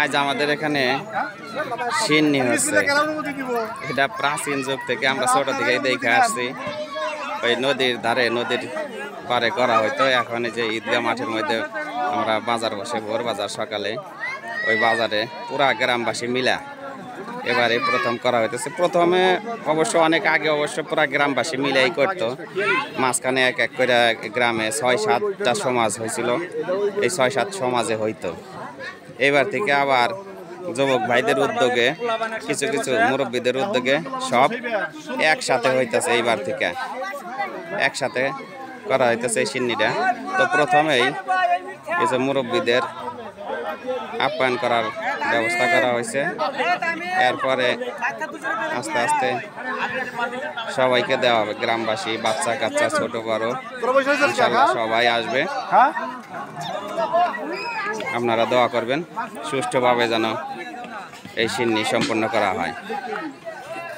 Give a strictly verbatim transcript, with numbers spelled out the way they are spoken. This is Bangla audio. আজ আমাদের এখানে সিন্নি হচ্ছে, এটা প্রাচীন যুগ থেকে আমরা ছোট থেকে দেখে আসছি। ওই নদীর ধারে নদীর পারে করা হইতো, এখন যে ঈদগাহ মাঠের মধ্যে আমরা বাজার বসে, ভোর বাজার সকালে ওই বাজারে পুরা গ্রামবাসী মিলা এবারে প্রথম করা হইতেছে। প্রথমে অবশ্য অনেক আগে অবশ্য পুরা গ্রামবাসী মিলেই করতো, মাঝখানে এক এক করে গ্রামে ছয় সাতটা সমাজ হয়েছিল, এই ছয় সাত সমাজে হইতো। এবার থেকে আবার যুবক ভাইদের উদ্যোগে, কিছু কিছু মুরব্বীদের উদ্যোগে সব একসাথে হইতেছে, এইবার থেকে একসাথে করা হইতেছে এই সিন্নিটা। তো প্রথমেই কিছু মুরব্বীদের আপ্যায়ন করার ব্যবস্থা করা হয়েছে, এরপরে আস্তে আস্তে সবাইকে দেওয়া হবে, গ্রামবাসী বাচ্চা কাচ্চা ছোট বড় ইনশাআল্লাহ সবাই আসবে। আপনারা দোয়া করবেন সুষ্ঠুভাবে যেন এই সিন্নি সম্পন্ন করা হয়।